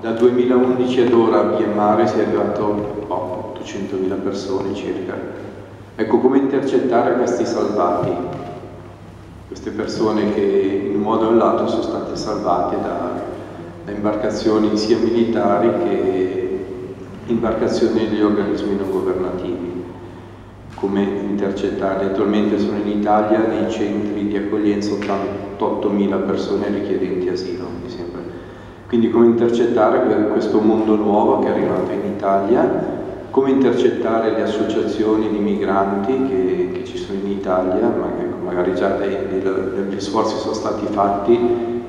Dal 2011 ad ora a Myanmar si è arrivato a 800.000 persone circa. Ecco, come intercettare questi salvati, queste persone che in un modo o in un altro sono state salvate da imbarcazioni sia militari che imbarcazioni degli organismi non governativi. Come intercettarli? Attualmente sono in Italia nei centri di accoglienza 88.000 persone richiedenti asilo, mi sembra. Quindi come intercettare questo mondo nuovo che è arrivato in Italia, come intercettare le associazioni di migranti che ci sono in Italia, ma che magari già degli sforzi sono stati fatti.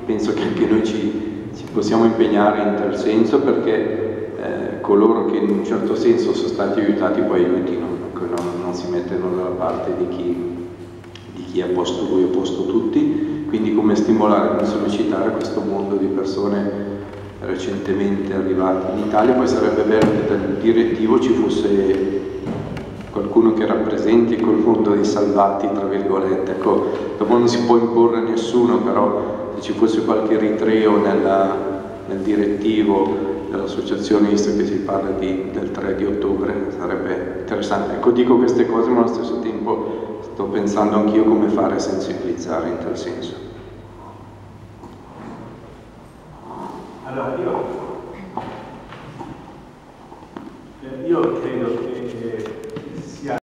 Penso che anche noi ci possiamo impegnare in tal senso, perché coloro che in un certo senso sono stati aiutati poi aiutino, non si mettono dalla parte di chi è a posto lui, a posto tutti. Quindi come stimolare, come sollecitare questo mondo di persone recentemente arrivate in Italia. Poi sarebbe bello che dal direttivo ci fosse qualcuno che rappresenti quel mondo dei salvati, tra virgolette. Ecco, dopo non si può imporre nessuno, però se ci fosse qualche eritreo nel direttivo dell'associazione, visto che si parla del 3 di ottobre, sarebbe interessante. Ecco, dico queste cose, ma allo stesso tempo sto pensando anch'io come fare a sensibilizzare in tal senso. Allora, io